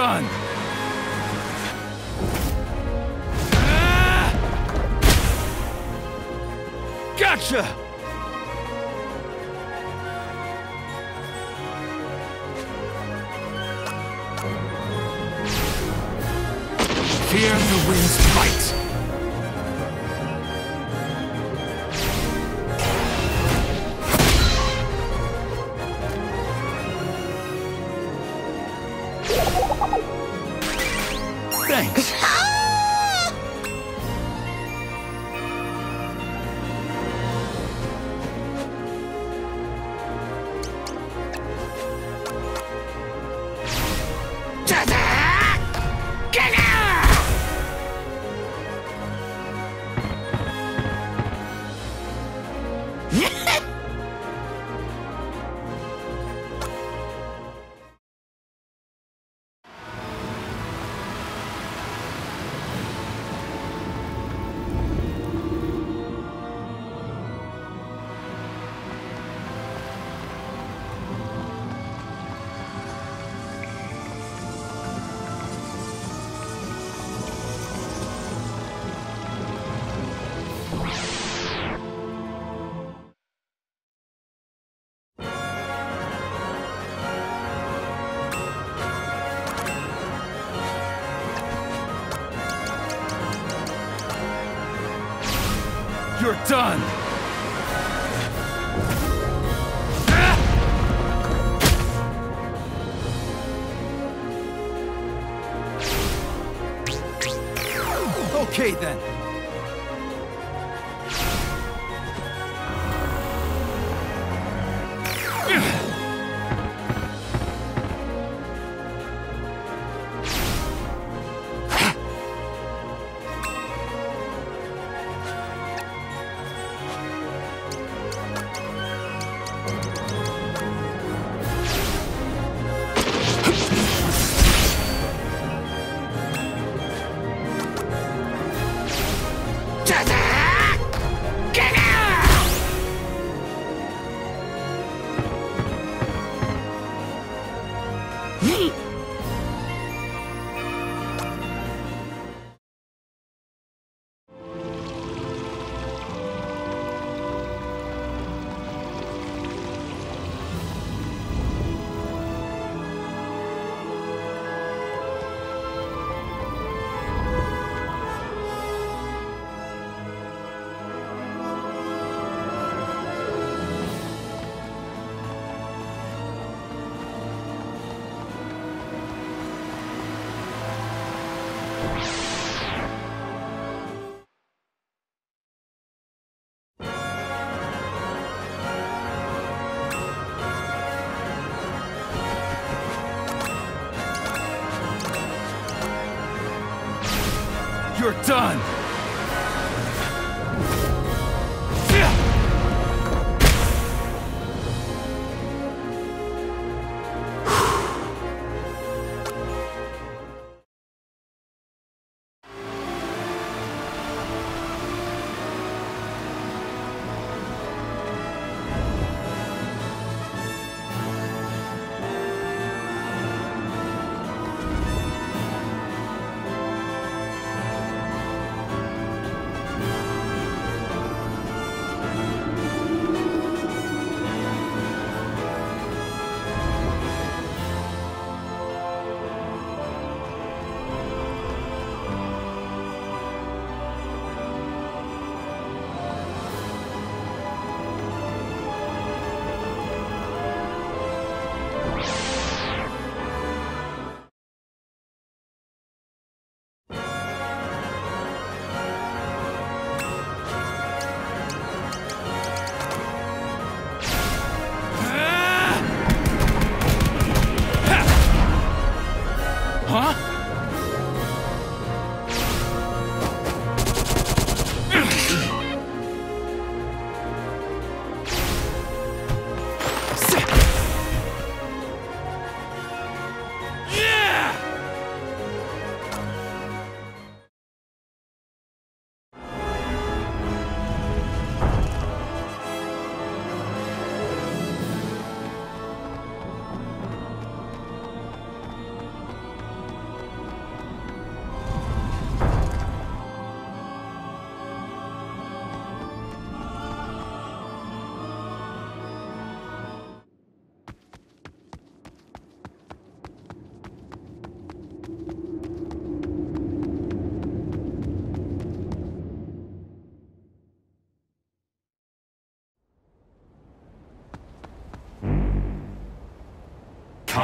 son! Ah! Gotcha! Fear the wind's might! Thanks! You're done! Ah! Okay then! You're done!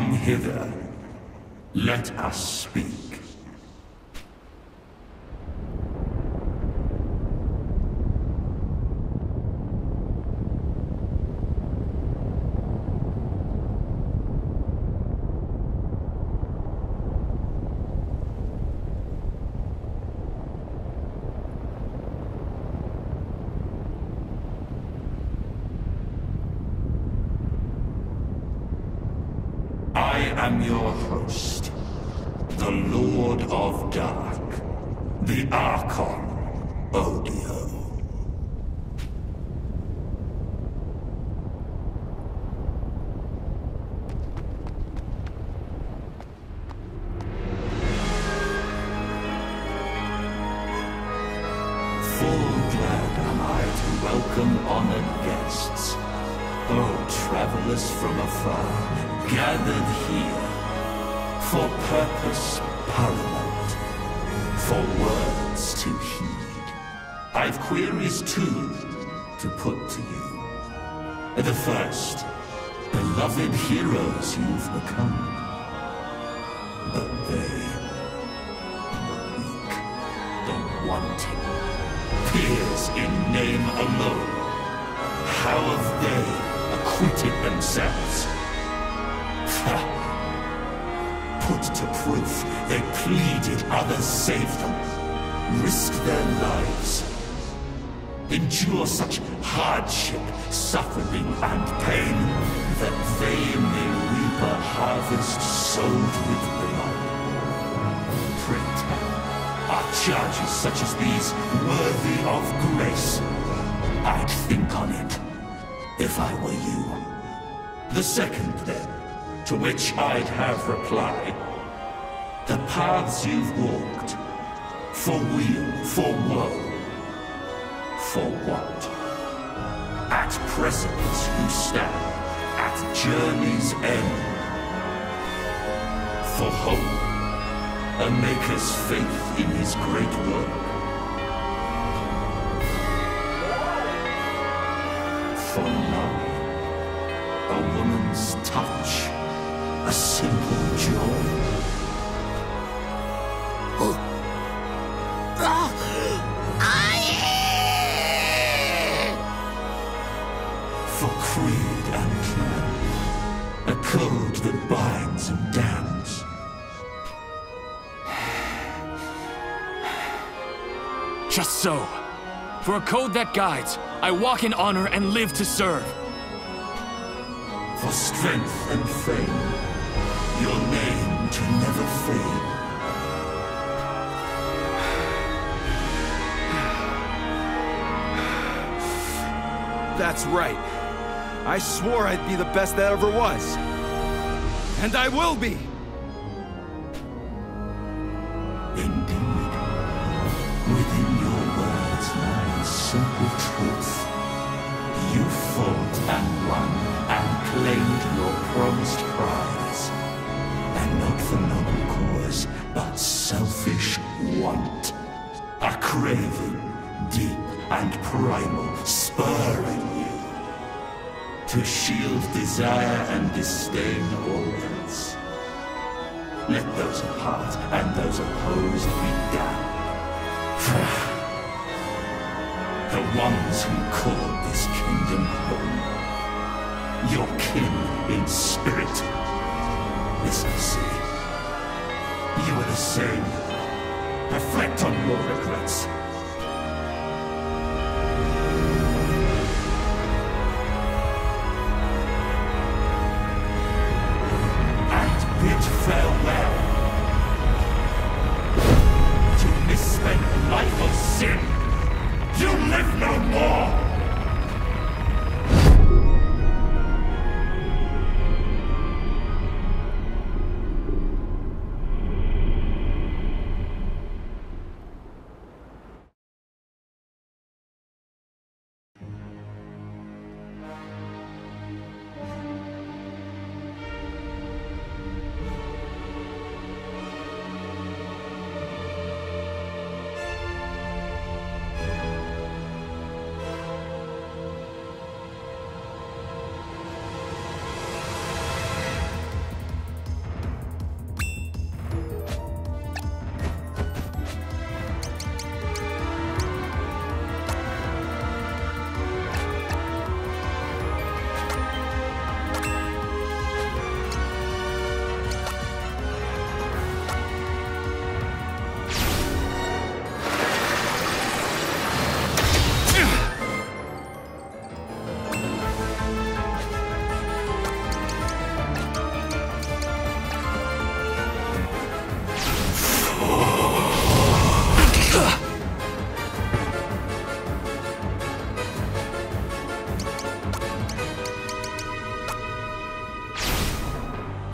Come hither. Let us speak. I am your host, the Lord of Dark, the Archon, Odio. Full glad am I to welcome honored guests, O travelers from afar, gathered here, for purpose paramount, for words to heed. I've queries too to put to you. The first, beloved heroes you've become, but they are weak, the wanting, peers in name alone. How have they acquitted themselves? Put to proof, they pleaded others save them, risked their lives, endure such hardship, suffering and pain, that they may reap a harvest sowed with blood. Pretend, are charges such as these worthy of grace? I'd think on it, if I were you. The second then, to which I'd have reply. The paths you've walked, for weal, for woe, for what? At present you stand, at journey's end. For hope, a maker's faith in his great work. For love, a woman's touch, a simple joy. For creed and clan, a code that binds and damns. Just so. For a code that guides, I walk in honor and live to serve. For strength and fame, your name to never fade. That's right. I swore I'd be the best that ever was. And I will be! Indeed. Within your words lies simple truth. You fought and won and claimed your promised prize. Not for noble cause, but selfish want. A craving, deep and primal, spurring you to shield desire and disdain all else. Let those apart and those opposed be damned. The ones who called this kingdom home, your kin in spirit. This I see. You are the same. Reflect on your regrets. And bid farewell to misspent life of sin. You live no more!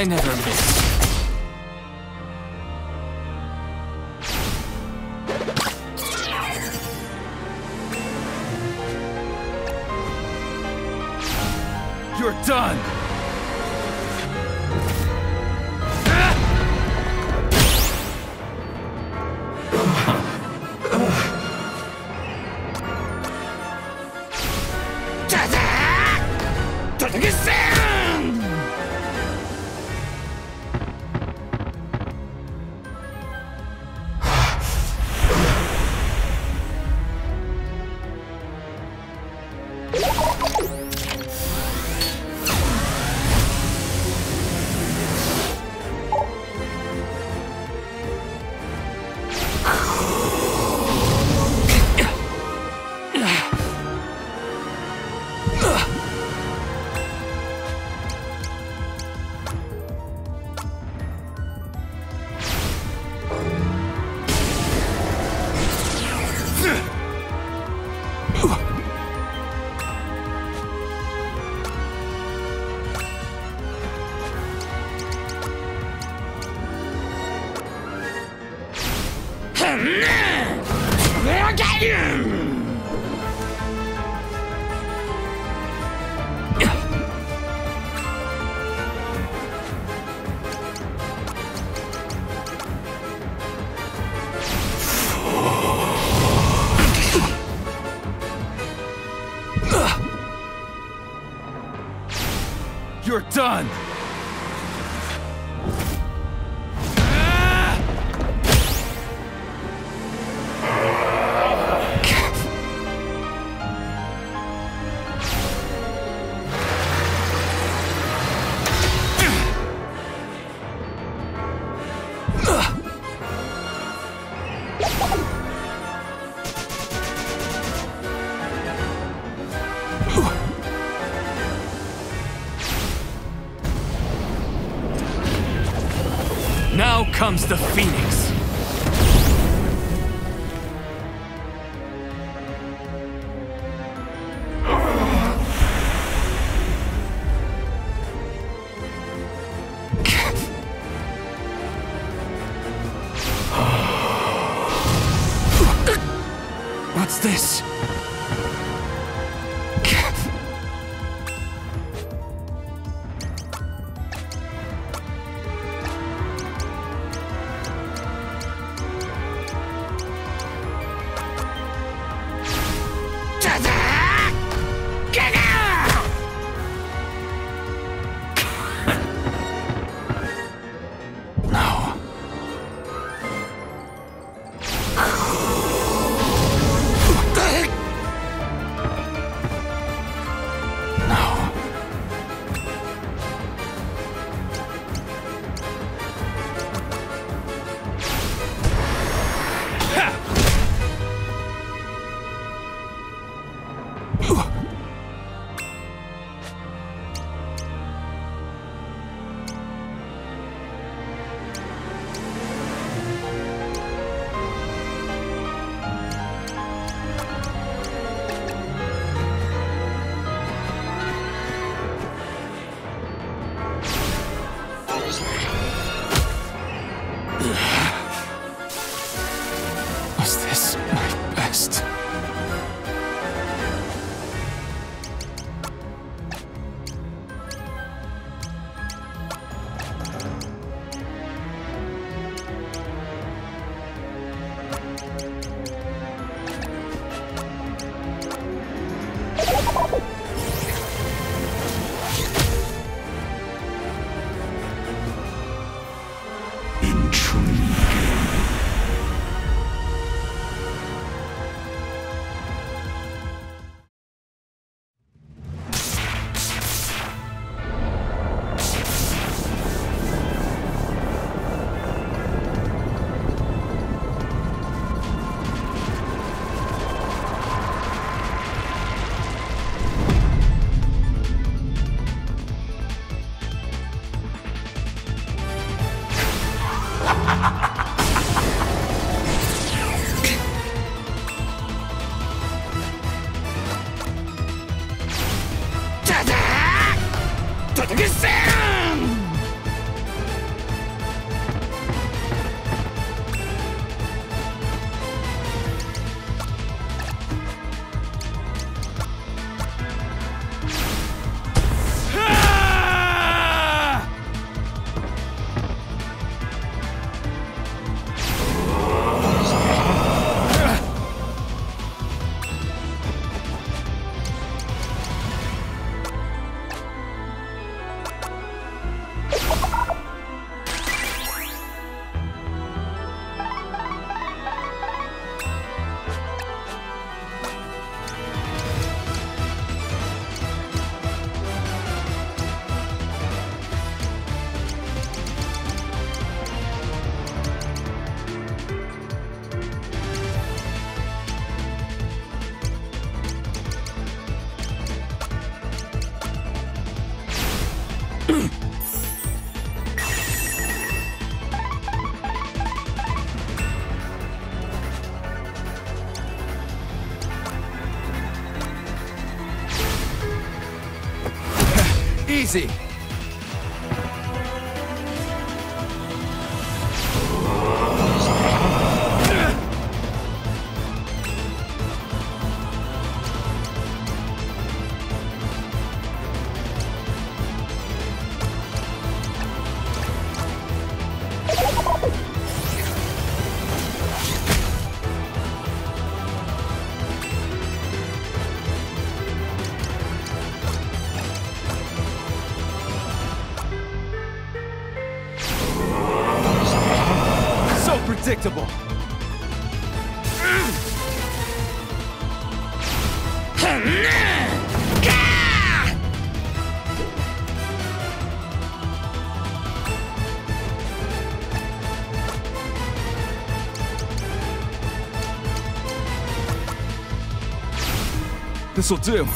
I never miss. You're done! You're done! Now comes the Phoenix. What's this? Was this my best? easy. Predictable. This'll do.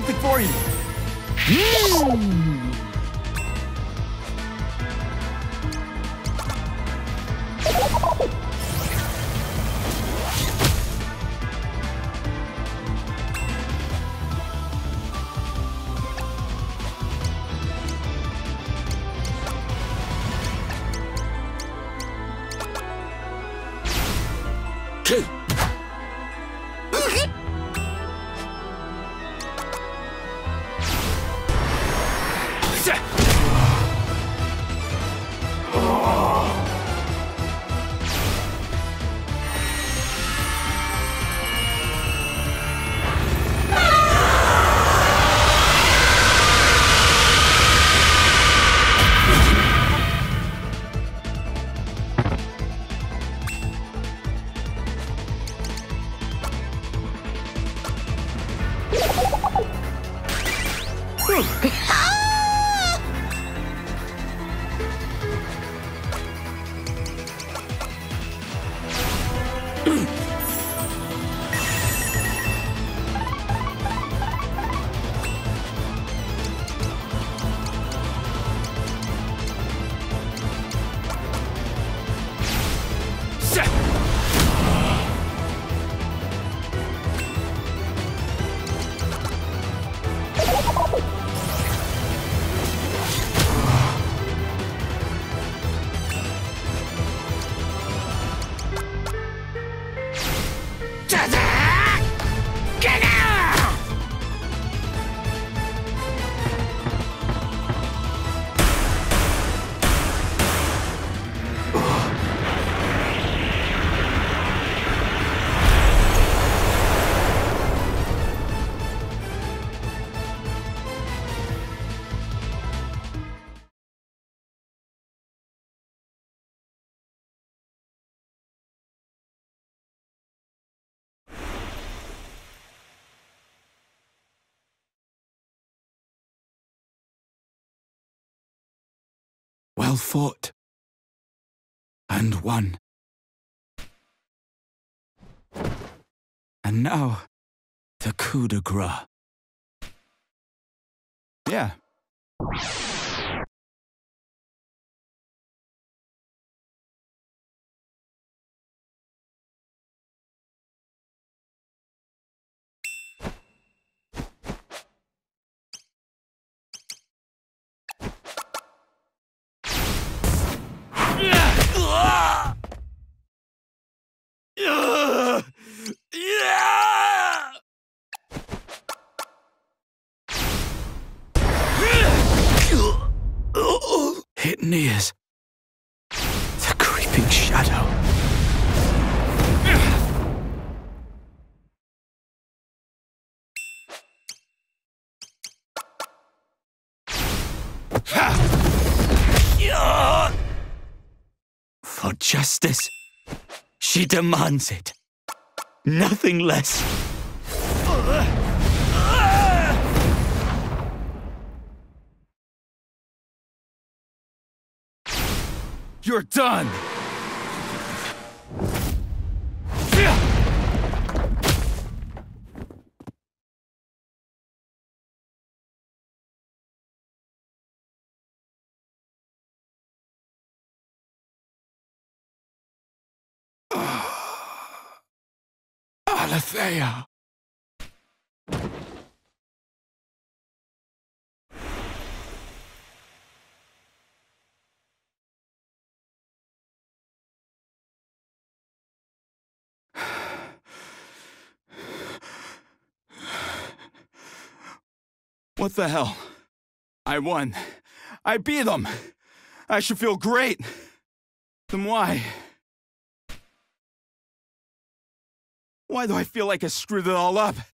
Something for you. Well fought and won. And now, the coup de grace. Yeah. Hidden ears. The creeping shadow. For justice, she demands it. Nothing less. You're done! Alethea! What the hell? I won. I beat them. I should feel great. Then why? Why do I feel like I screwed it all up?